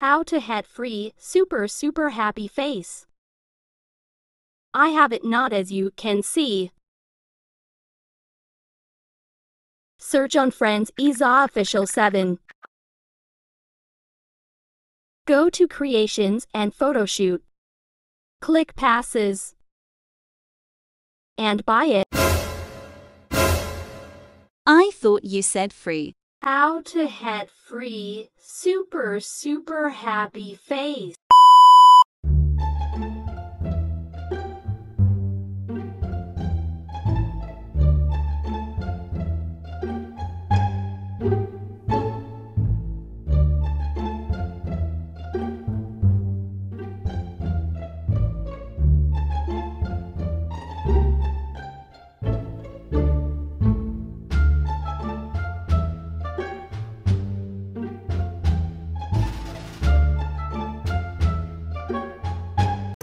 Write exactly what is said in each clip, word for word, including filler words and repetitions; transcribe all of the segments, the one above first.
How to hat free, super super happy face. I have it not as you can see. Search on friends Isa official seven. Go to creations and photoshoot. Click passes. And buy it. I thought you said free. How to hat free, super super happy face.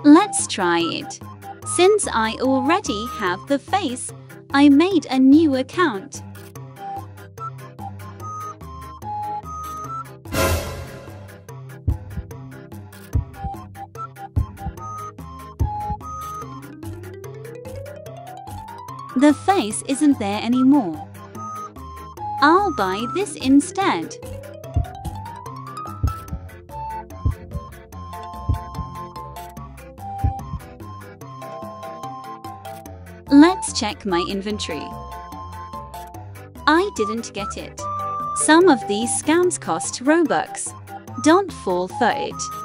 Let's try it. Since I already have the face, I made a new account. The face isn't there anymore. I'll buy this instead. Let's check my inventory. I didn't get it. Some of these scams cost Robux. Don't fall for it.